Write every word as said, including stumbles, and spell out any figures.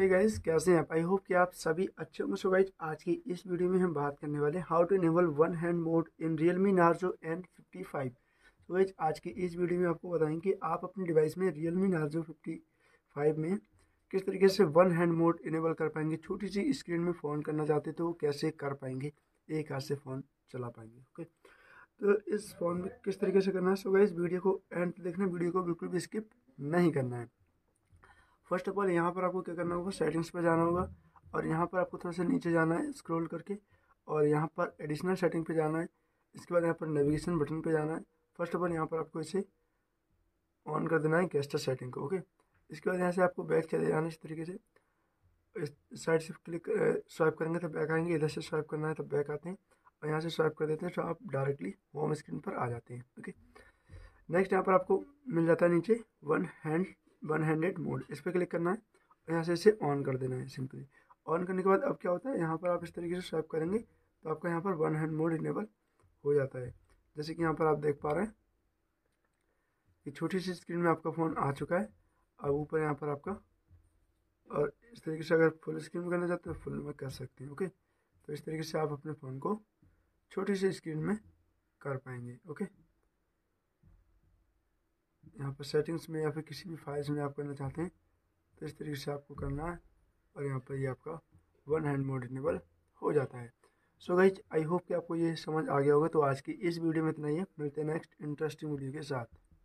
हे hey guys, कैसे हैं आप? आई होप कि आप सभी अच्छे होंगे। सो गाइस, आज की इस वीडियो में हम बात करने वाले हैं how to enable one hand mode in Realme Narzo N fifty five. So guys, आज की इस वीडियो में आपको बताएंगे कि आप अपने डिवाइस में Realme Narzo फिफ्टी फाइव में किस तरीके से वन हैंड मोड इनेबल कर पाएंगे। छोटी सी स्क्रीन में फ़ोन करना चाहते तो कैसे कर पाएंगे, एक हाथ से फ़ोन चला पाएंगे। ओके, तो इस फ़ोन में किस तरीके से करना है। सो गाइस, वीडियो को एंड देखना, वीडियो को बिल्कुल भी स्किप नहीं करना है। फर्स्ट ऑफ ऑल, यहाँ पर आपको क्या करना होगा, सेटिंग्स पर जाना होगा और यहाँ पर आपको थोड़ा सा नीचे जाना है स्क्रॉल करके, और यहाँ पर एडिशनल सेटिंग पे जाना है। इसके बाद यहाँ पर नेविगेशन बटन पे जाना है। फर्स्ट ऑफ ऑल, यहाँ पर आपको इसे ऑन कर देना है, कैस्टर सेटिंग को। ओके, इसके बाद यहाँ से आपको बैक चले जाना है इस तरीके से। इस साइड से क्लिक स्वाइप करेंगे तो बैक आएंगे, इधर से स्वाइप करना है तो बैक आते हैं, और यहाँ से स्वाइप कर देते हैं तो आप डायरेक्टली होम स्क्रीन पर आ जाते हैं। ओके, नेक्स्ट यहाँ पर आपको मिल जाता है नीचे one hand one handed mode, इस पर क्लिक करना है और यहाँ से इसे ऑन कर देना है सिंपली। ऑन करने के बाद अब क्या होता है, यहाँ पर आप इस तरीके से स्वाइप करेंगे तो आपका यहाँ पर वन हैंड मोड इनेबल हो जाता है। जैसे कि यहाँ पर आप देख पा रहे हैं कि छोटी सी स्क्रीन में आपका फ़ोन आ चुका है। अब ऊपर यहाँ पर आपका, और इस तरीके से अगर फुल स्क्रीन में करना चाहते हो तो फुल में कर सकते हैं। ओके, तो इस तरीके से आप अपने फ़ोन को छोटी सी स्क्रीन में कर पाएंगे। ओके, यहाँ पर सेटिंग्स में या फिर किसी भी फाइल्स में आप करना चाहते हैं तो इस तरीके से आपको करना है, और यहाँ पर ये यह आपका वन हैंड मोड इनेबल हो जाता है। सो गाइज, आई होप कि आपको ये समझ आ गया होगा। तो आज की इस वीडियो में इतना ही है, मिलते हैं नेक्स्ट इंटरेस्टिंग वीडियो के साथ।